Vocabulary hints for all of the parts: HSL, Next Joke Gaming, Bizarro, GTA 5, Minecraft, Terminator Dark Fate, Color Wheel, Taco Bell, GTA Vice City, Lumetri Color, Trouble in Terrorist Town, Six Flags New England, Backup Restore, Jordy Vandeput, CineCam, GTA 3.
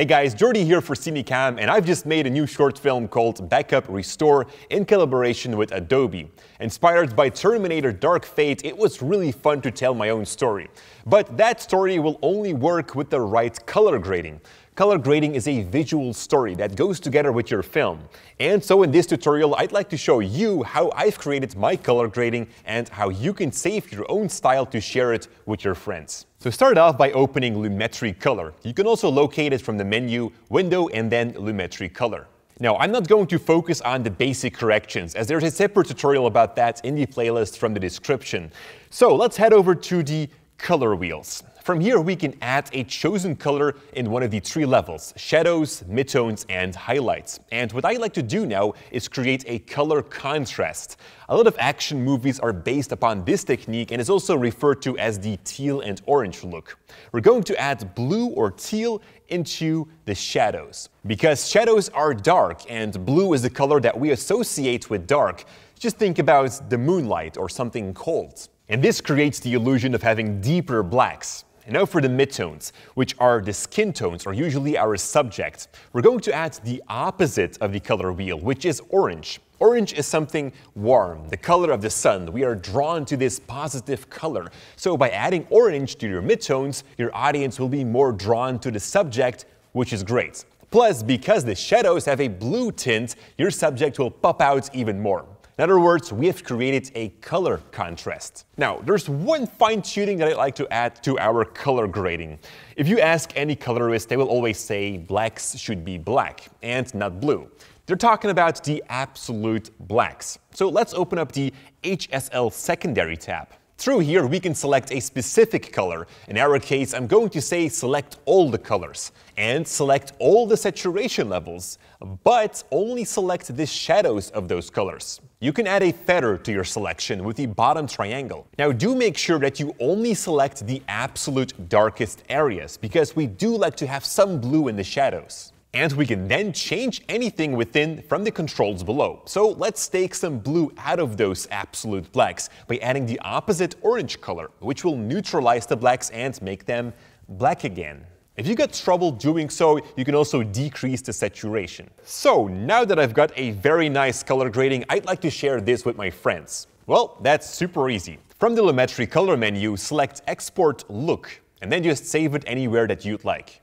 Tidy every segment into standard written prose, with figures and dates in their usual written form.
Hey guys, Jordy here for CineCam, and I've just made a new short film called Backup Restore in collaboration with Adobe. Inspired by Terminator Dark Fate, it was really fun to tell my own story. But that story will only work with the right color grading. Color grading is a visual story that goes together with your film. And so in this tutorial, I'd like to show you how I've created my color grading and how you can save your own style to share it with your friends. So start off by opening Lumetri Color. You can also locate it from the menu, Window, and then Lumetri Color. Now, I'm not going to focus on the basic corrections, as there's a separate tutorial about that in the playlist from the description. So let's head over to the color wheels. From here, we can add a chosen color in one of the three levels: shadows, midtones, and highlights. And what I like to do now is create a color contrast. A lot of action movies are based upon this technique, and is also referred to as the teal and orange look. We're going to add blue or teal into the shadows, because shadows are dark, and blue is the color that we associate with dark. Just think about the moonlight or something cold. And this creates the illusion of having deeper blacks. And now for the midtones, which are the skin tones, or usually our subject. We're going to add the opposite of the color wheel, which is orange. Orange is something warm, the color of the sun. We are drawn to this positive color. So by adding orange to your midtones, your audience will be more drawn to the subject, which is great. Plus, because the shadows have a blue tint, your subject will pop out even more. In other words, we have created a color contrast. Now, there's one fine tuning that I like to add to our color grading. If you ask any colorist, they will always say blacks should be black and not blue. They're talking about the absolute blacks. So let's open up the HSL secondary tab. Through here, we can select a specific color. In our case, I'm going to say select all the colors and select all the saturation levels, but only select the shadows of those colors. You can add a feather to your selection with the bottom triangle. Now, do make sure that you only select the absolute darkest areas, because we do like to have some blue in the shadows. And we can then change anything within from the controls below. So let's take some blue out of those absolute blacks by adding the opposite orange color, which will neutralize the blacks and make them black again. If you got trouble doing so, you can also decrease the saturation. So now that I've got a very nice color grading, I'd like to share this with my friends. Well, that's super easy. From the Lumetri Color menu, select Export Look, and then just save it anywhere that you'd like.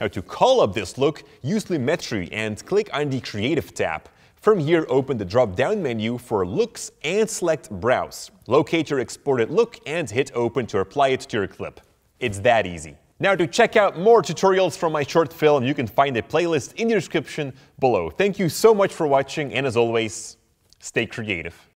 Now, to call up this look, use Lumetri and click on the Creative tab. From here, open the drop-down menu for Looks and select Browse. Locate your exported look and hit Open to apply it to your clip. It's that easy. Now, to check out more tutorials from my short film, you can find a playlist in the description below. Thank you so much for watching, and as always, stay creative.